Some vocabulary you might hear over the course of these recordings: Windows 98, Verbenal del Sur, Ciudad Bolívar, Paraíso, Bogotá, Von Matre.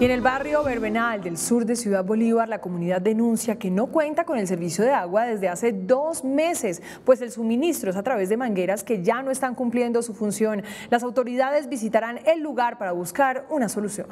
Y en el barrio Verbenal del Sur de Ciudad Bolívar, la comunidad denuncia que no cuenta con el servicio de agua desde hace 2 meses, pues el suministro es a través de mangueras que ya no están cumpliendo su función. Las autoridades visitarán el lugar para buscar una solución.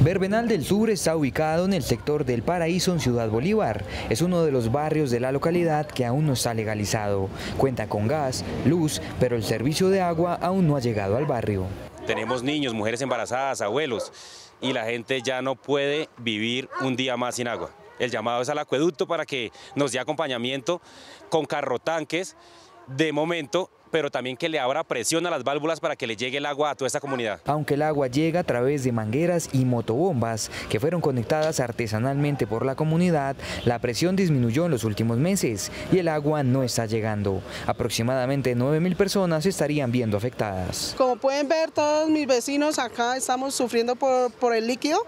Verbenal del Sur está ubicado en el sector del Paraíso en Ciudad Bolívar. Es uno de los barrios de la localidad que aún no está legalizado. Cuenta con gas, luz, pero el servicio de agua aún no ha llegado al barrio. Tenemos niños, mujeres embarazadas, abuelos, y la gente ya no puede vivir un día más sin agua. El llamado es al acueducto para que nos dé acompañamiento con carrotanques de momento, pero también que le abra presión a las válvulas para que le llegue el agua a toda esta comunidad. Aunque el agua llega a través de mangueras y motobombas que fueron conectadas artesanalmente por la comunidad, la presión disminuyó en los últimos meses y el agua no está llegando. Aproximadamente 9.000 personas estarían viendo afectadas. Como pueden ver, todos mis vecinos acá estamos sufriendo por el líquido.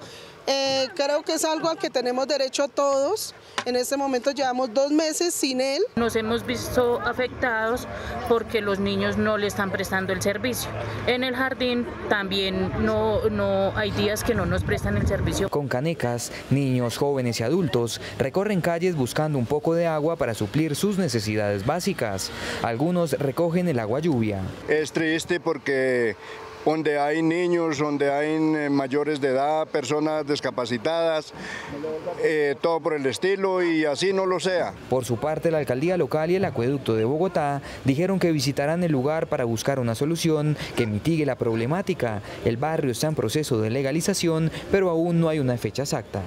Creo que es algo al que tenemos derecho todos. En este momento llevamos 2 meses sin él. Nos hemos visto afectados porque los niños no le están prestando el servicio. En el jardín también no hay días que no nos prestan el servicio. Con canecas, niños, jóvenes y adultos recorren calles buscando un poco de agua para suplir sus necesidades básicas. Algunos recogen el agua lluvia. Es triste porque donde hay niños, donde hay mayores de edad, personas discapacitadas, todo por el estilo, y así no lo sea. Por su parte, la alcaldía local y el acueducto de Bogotá dijeron que visitarán el lugar para buscar una solución que mitigue la problemática. El barrio está en proceso de legalización, pero aún no hay una fecha exacta.